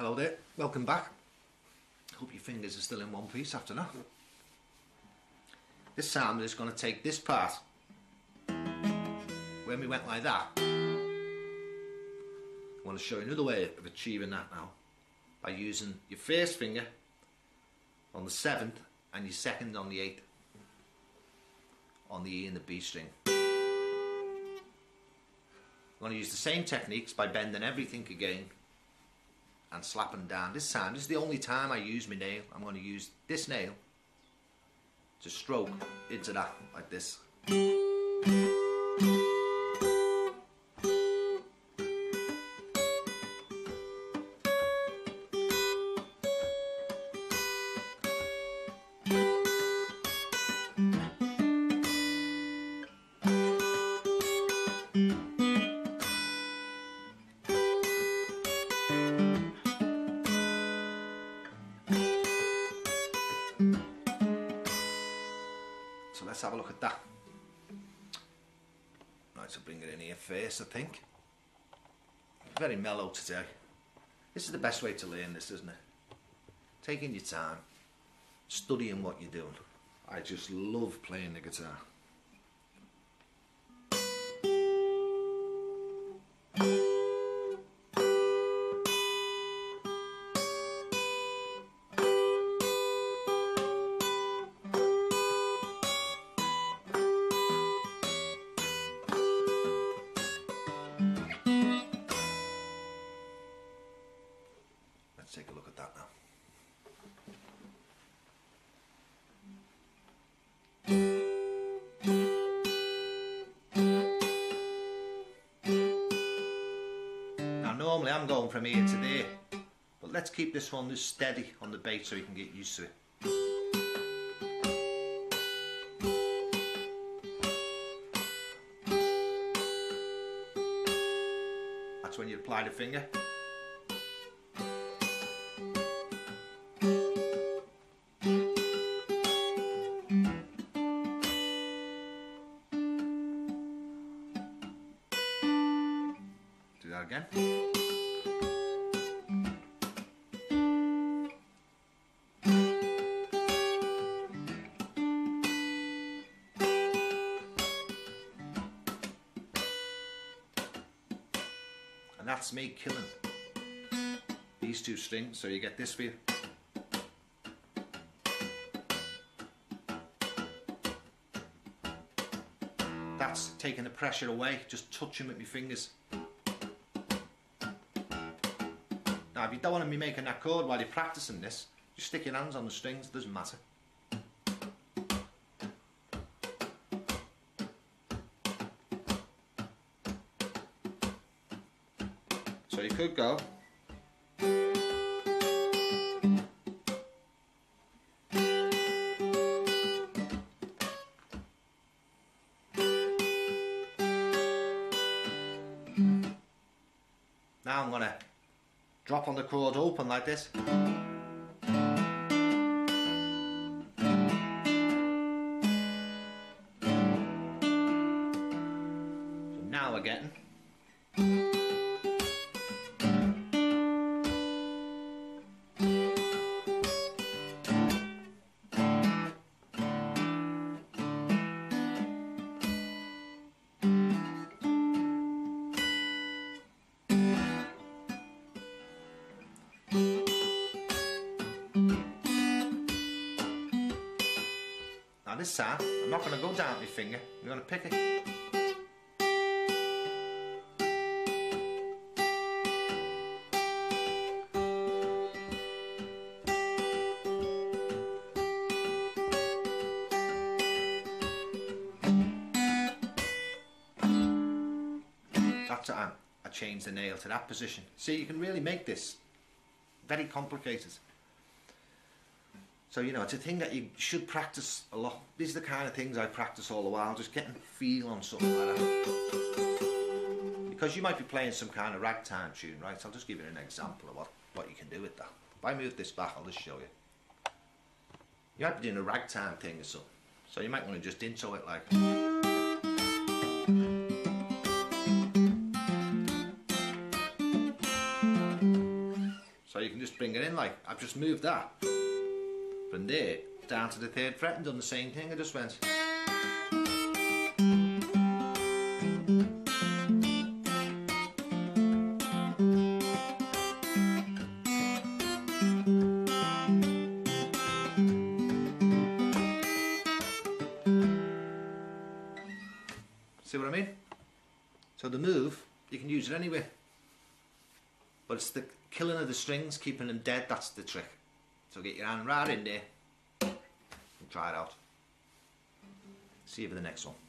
Hello there, welcome back. Hope your fingers are still in one piece after that. This time I'm just going to take this part. When we went like that, I want to show you another way of achieving that now by using your first finger on the 7th and your second on the 8th on the E and the B string. I'm going to use the same techniques by bending everything again and slapping down. This time, this is the only time I use my nail. I'm going to use this nail to stroke into that, like this. So let's have a look at that. Right, so bring it in here first, I think. Very mellow today. This is the best way to learn this, isn't it? Taking your time, studying what you're doing. I just love playing the guitar. Let's take a look at that now. Now normally I'm going from here to there, but let's keep this one just steady on the bass so you can get used to it. That's when you apply the finger. Again. And that's me killing these two strings, so you get this feel. That's taking the pressure away, just touching with my fingers. Now, if you don't want to be making that chord while you're practicing this, just stick your hands on the strings, it doesn't matter. So you could go. Now I'm going to drop on the chord open like this. So now we're getting. Now this time, I'm not going to go down with my finger, I'm going to pick it. That's time I changed the nail to that position. See, you can really make this very complicated. So, you know, it's a thing that you should practice a lot. These are the kind of things I practice all the while, just getting a feel on something like that. Because you might be playing some kind of ragtime tune, right? So I'll just give you an example of what you can do with that. If I move this back, I'll just show you. You might be doing a ragtime thing or something. So you might want to just intro it like... So you can just bring it in, like I've just moved that from there down to the 3rd fret and done the same thing. I just went, see what I mean? So the move, you can use it anywhere, but it's the killing of the strings, keeping them dead, that's the trick. So get your hand right in there and try it out. See you for the next one.